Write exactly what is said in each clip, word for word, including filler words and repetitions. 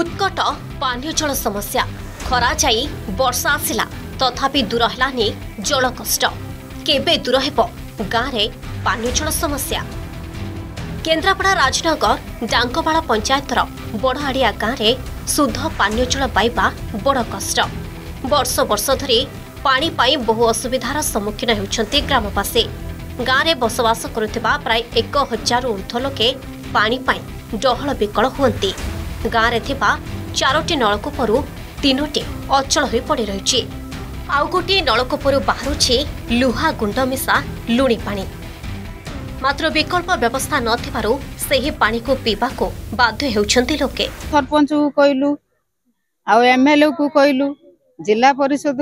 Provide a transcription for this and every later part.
उत्कट पानी जल समस्या खरा जाई वर्षा आसला तथापि दूर हलानी जल कष्ट केबे दूर हेबो गाँव रे पानी जल समस्या। केन्द्रापड़ा राजनगर डांगमाल पंचायतर बड़ाडिया गाँव रे शुद्ध पानी जल पाइबा बड़ कष्ट। वर्ष वर्ष धरी पानी पाई बहु असुविधार सम्मुखीन होउछन्ति ग्रामवासी। गाँव रे बसवास करुथिबा प्राय एक हजार ऊर्ध लोके पानी पाई डहल विकल हुअन्ति। गाँव रे थिबा चारोटी नलकूपरू तीनोटी अचल हो पड़ी रही। आउ गोटे नलकूपरू बाहरुछि लुहा गुंड मिसा लुणी पानी। मात्र विकल्प व्यवस्था नथिबारू सेही पानी को पीवाको बाध्य हेउछन्ति लोके। सरपंच को कहलु आउ एमएलए को कहलु जिला परिषद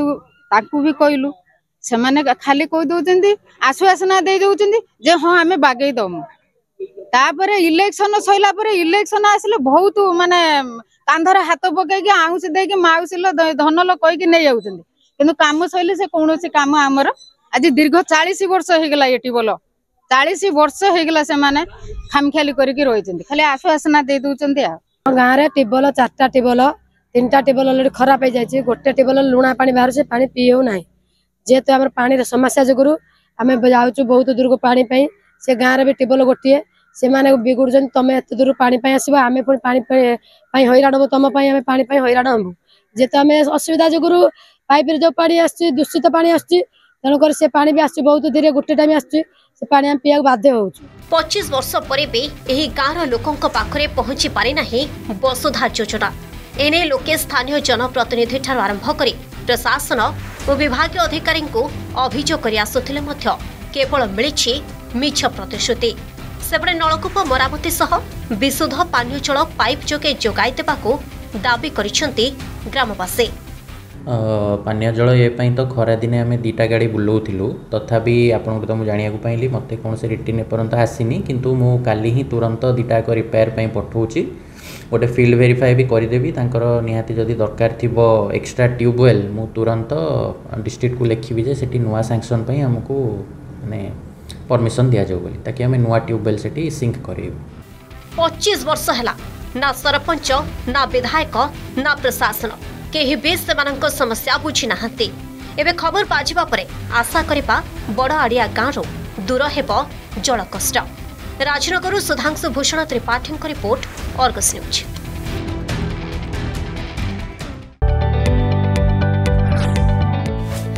ताकू भी कहलु सेमाने खाली कह दउछन्ति आश्वासना दे दउछन्ति जे हां हमें बागै दमु। तापर इलेक्शन सइला पर इलेक्शन आसले बहुत माने कांधरा हाथ पकईकि आउस देकि माउसिल धन लो कहि कि नै आउछन्ति किंतु काम सइले से कोनोसी काम हमर आज दीर्घ चालीस वर्ष हेगला एटी बोलो चालीस वर्ष हेगला से माने खामख्याली करके रहिछन्ति खाली आश्वासना दे दउछन्ति। आ गां रे टेबल चारटा टेबल तीनटा टेबल ऑलरेडी खराब हो जाइछि। गोटे टेबल लुणा पानी बाहर से पानी पियो नै जेते हमर पानी रे समस्या जगुरु हमें जाउछु बहुत दूर को पानी पई से गां रे भी टेबल गोटिए से माने बिगुड़न तुम एत दूर पानी आसब आम पानी हईराण हम तुम पानी हईराण हम जेते आम असुविधा जगुर पाइप जो पानी दूषित पानी आसुकर से पानी भी आस बहुत धीरे गोटे टाइम आसुच्चे पीवा बाध्य हो। पच्चीस वर्ष पर भी यही गाँव लोकों पाखे पहुंची पारि ना वसुधा योजना। एने लोके स्थानीय जनप्रतिनिधि ठार आरंभ कर प्रशासन और विभागीय अधिकारी अभियोग कर आसुले केवल मिली मिछ प्रतिश्रुति। सेपटे नलकूप मरामती सह विशुद्ध पानी जल पाइप जोगे जोगाई देबाको दाबी करिसेंती ग्रामवासी। पानी जल ये तो खरा दिने आम दीटा गाड़ी बुलाऊलु तथापि आपंक तो मुझे जाना पाइली मत कौन से रिटर्न एपर्त आसनी कितु मु काली ही तुरंत दीटा को रिपेयर पर पठाऊँगी गोटे फिल्ड भेरीफाए भी करदेवी निहाती जदि दरकार थी एक्सट्रा ट्यूबवेल मु तुरंत डिस्ट्रिक्ट को लिखी जे से नुआ सैंक्शन पर आमको मैंने परमिशन दिया जाओ बोली ताकि हमें नुआ ट्यूबवेल सेठी सिंक करेबो। पच्चीस वर्ष हला ना सरपंच ना विधायक ना प्रशासन केही बे सेमानक समस्या बुझी नाहते। एबे खबर पाजिबा परे आशा करबा बड़ आड़िया गाँव दूर हेबो जल कष्ट। राजनगरु Sudhanshu Bhushan Tripathi report Argus news.